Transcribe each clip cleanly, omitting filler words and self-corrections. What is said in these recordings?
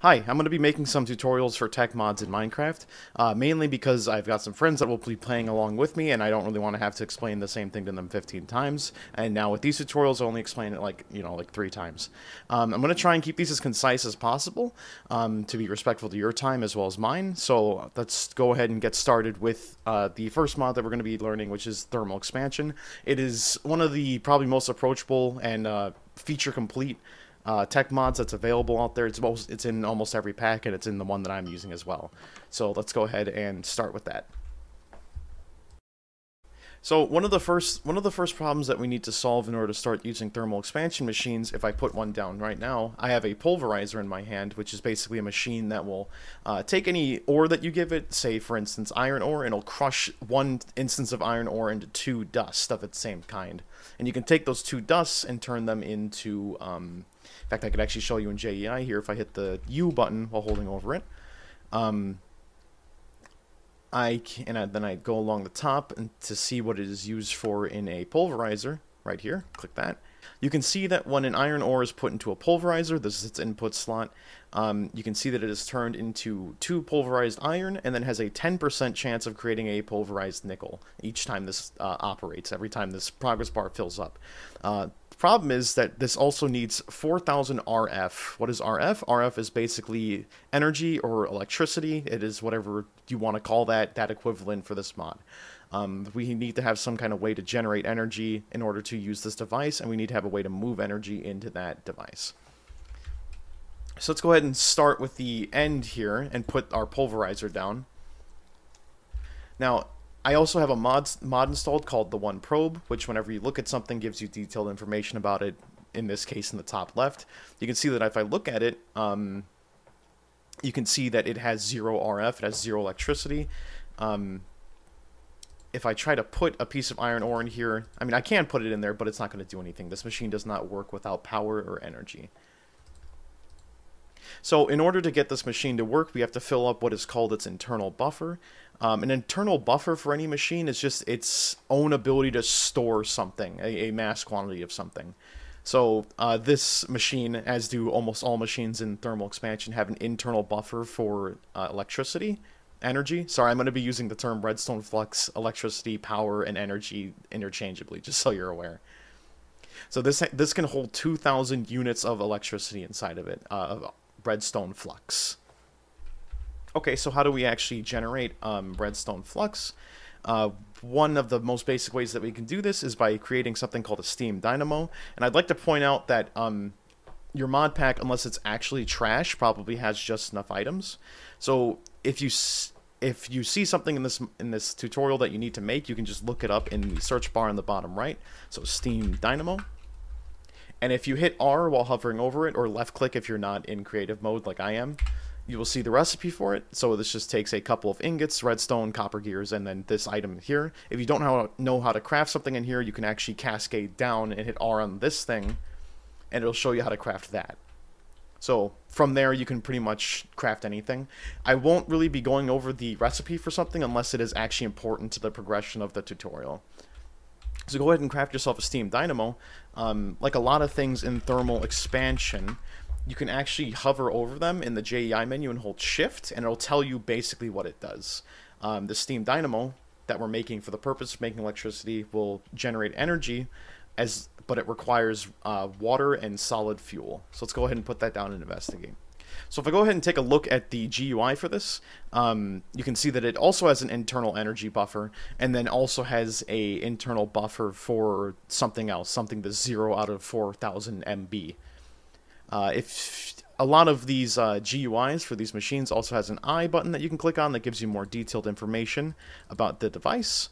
Hi, I'm going to be making some tutorials for tech mods in Minecraft, mainly because I've got some friends that will be playing along with me, and I don't really want to have to explain the same thing to them 15 times, and now with these tutorials I only explain it like 3 times. I'm going to try and keep these as concise as possible, to be respectful to your time as well as mine, so let's go ahead and get started with the first mod that we're going to be learning, which is Thermal Expansion. It is one of the probably most approachable and feature complete tech mods that's available out there. It's in almost every pack, and it's in the one that I'm using as well. So let's go ahead and start with that. So one of the first problems that we need to solve in order to start using thermal expansion machines, if I put one down right now, I have a pulverizer in my hand, which is basically a machine that will take any ore that you give it, say for instance iron ore, and it'll crush one instance of iron ore into 2 dust of its same kind. And you can take those 2 dusts and turn them into, in fact I could actually show you in JEI here if I hit the U button while holding over it. Then I go along the top and to see what it is used for in a pulverizer, right here, click that. You can see that when an iron ore is put into a pulverizer, this is its input slot, you can see that it is turned into 2 pulverized iron and then has a 10% chance of creating a pulverized nickel each time this operates, every time this progress bar fills up. The problem is that this also needs 4,000 RF. What is RF? RF is basically energy or electricity. It is whatever you want to call that equivalent for this mod. We need to have some kind of way to generate energy in order to use this device, and we need to have a way to move energy into that device. So let's go ahead and start with the end here and put our pulverizer down. Now, I also have a mod installed called the One Probe, which whenever you look at something gives you detailed information about it, in this case in the top left. You can see that if I look at it, you can see that it has 0 RF, it has 0 electricity. If I try to put a piece of iron ore in here, I mean I can put it in there, but it's not going to do anything. This machine does not work without power or energy. So in order to get this machine to work, we have to fill up what is called its internal buffer. An internal buffer for any machine is just its own ability to store something, a mass quantity of something. So this machine, as do almost all machines in thermal expansion, have an internal buffer for electricity, energy. Sorry, I'm going to be using the term redstone flux, electricity, power, and energy interchangeably, just so you're aware. So this can hold 2,000 units of electricity inside of it, of redstone flux. Okay, so how do we actually generate redstone flux? One of the most basic ways that we can do this is by creating something called a Steam Dynamo. And I'd like to point out that your mod pack, unless it's actually trash, probably has just enough items. So if you see something in this tutorial that you need to make, you can just look it up in the search bar on the bottom right. So Steam Dynamo. And if you hit R while hovering over it, or left click if you're not in creative mode like I am, you will see the recipe for it. So this just takes a couple of ingots, redstone, copper gears, and then this item here. If you don't know how to craft something in here, you can actually cascade down and hit R on this thing, and it'll show you how to craft that. So from there, you can pretty much craft anything. I won't really be going over the recipe for something unless it is actually important to the progression of the tutorial. So go ahead and craft yourself a Steam Dynamo. Like a lot of things in thermal expansion, you can actually hover over them in the JEI menu and hold shift, and it'll tell you basically what it does. The Steam Dynamo that we're making for the purpose of making electricity will generate energy, but it requires water and solid fuel. So let's go ahead and put that down and investigate. So if I go ahead and take a look at the GUI for this, you can see that it also has an internal energy buffer, and then also has a internal buffer for something else, something that's 0 out of 4,000 MB. If a lot of these GUIs for these machines also has an I button that you can click on that gives you more detailed information about the device,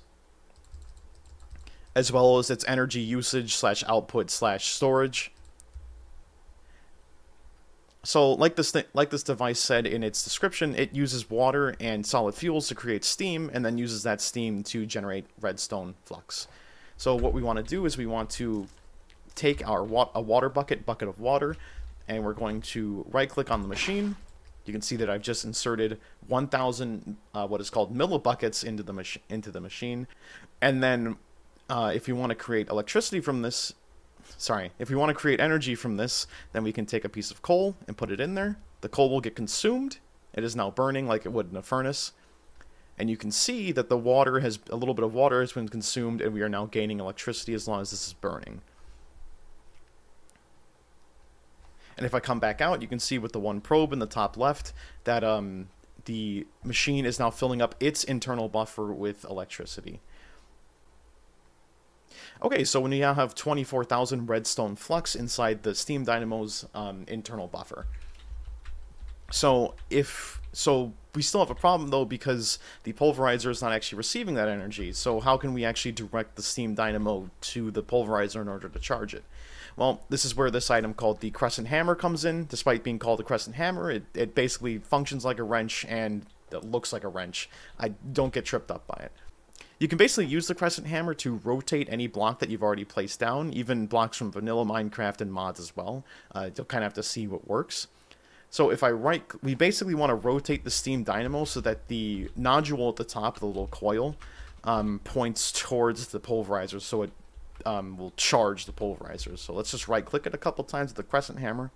as well as its energy usage /output/storage. So, like this device said in its description, it uses water and solid fuels to create steam, and then uses that steam to generate redstone flux. So, what we want to do is we want to take our bucket of water, and we're going to right-click on the machine. You can see that I've just inserted 1,000 what is called millibuckets into the machine, and then if you want to create electricity from this. Sorry, if we want to create energy from this, then we can take a piece of coal and put it in there, The coal will get consumed. It is now burning like it would in a furnace. And you can see that the water has, a little bit of water has been consumed, and we are now gaining electricity as long as this is burning. And if I come back out, you can see with the one probe in the top left that the machine is now filling up its internal buffer with electricity. Okay, so we now have 24,000 redstone flux inside the Steam Dynamo's internal buffer. So we still have a problem though, because the pulverizer is not actually receiving that energy. So how can we actually direct the Steam Dynamo to the pulverizer in order to charge it? Well, this is where this item called the Crescent Hammer comes in. Despite being called a Crescent Hammer, it basically functions like a wrench and it looks like a wrench. I don't get tripped up by it. You can basically use the Crescent Hammer to rotate any block that you've already placed down, even blocks from vanilla Minecraft and mods as well. You'll kind of have to see what works. So if I right, we basically want to rotate the Steam Dynamo so that the nodule at the top, the little coil, points towards the pulverizer, so it will charge the pulverizer. So let's just right-click it a couple times with the Crescent Hammer.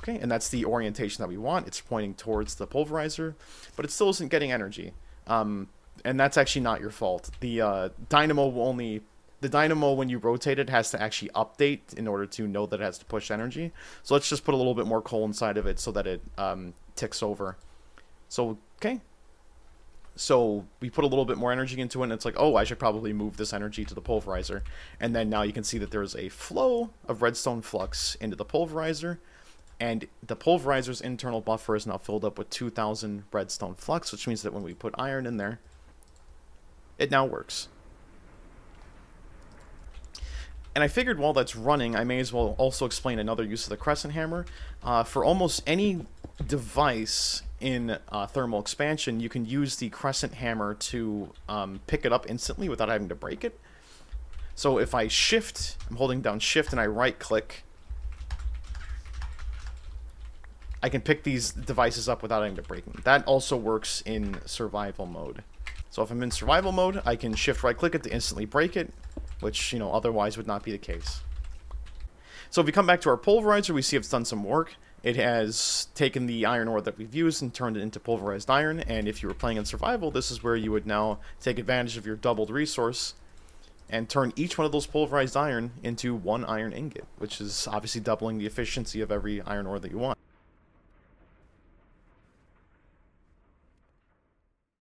Okay, and that's the orientation that we want. It's pointing towards the pulverizer, but it still isn't getting energy. And that's actually not your fault. The Dynamo will only... The Dynamo, when you rotate it, has to actually update in order to know that it has to push energy. So let's just put a little bit more coal inside of it so that it ticks over. So, okay. So we put a little bit more energy into it, and it's like, oh, I should probably move this energy to the pulverizer. And then now you can see that there is a flow of redstone flux into the pulverizer. And the pulverizer's internal buffer is now filled up with 2,000 redstone flux, which means that when we put iron in there, it now works. And I figured while that's running, I may as well also explain another use of the Crescent Hammer. For almost any device in Thermal Expansion, you can use the Crescent Hammer to pick it up instantly without having to break it. So if I shift, I'm holding down shift and I right-click, I can pick these devices up without having to break them. That also works in survival mode. So if I'm in survival mode, I can shift right-click it to instantly break it, which, you know, otherwise would not be the case. So if we come back to our pulverizer, we see it's done some work. It has taken the iron ore that we've used and turned it into pulverized iron, and if you were playing in survival, this is where you would now take advantage of your doubled resource and turn each one of those pulverized iron into one iron ingot, which is obviously doubling the efficiency of every iron ore that you want.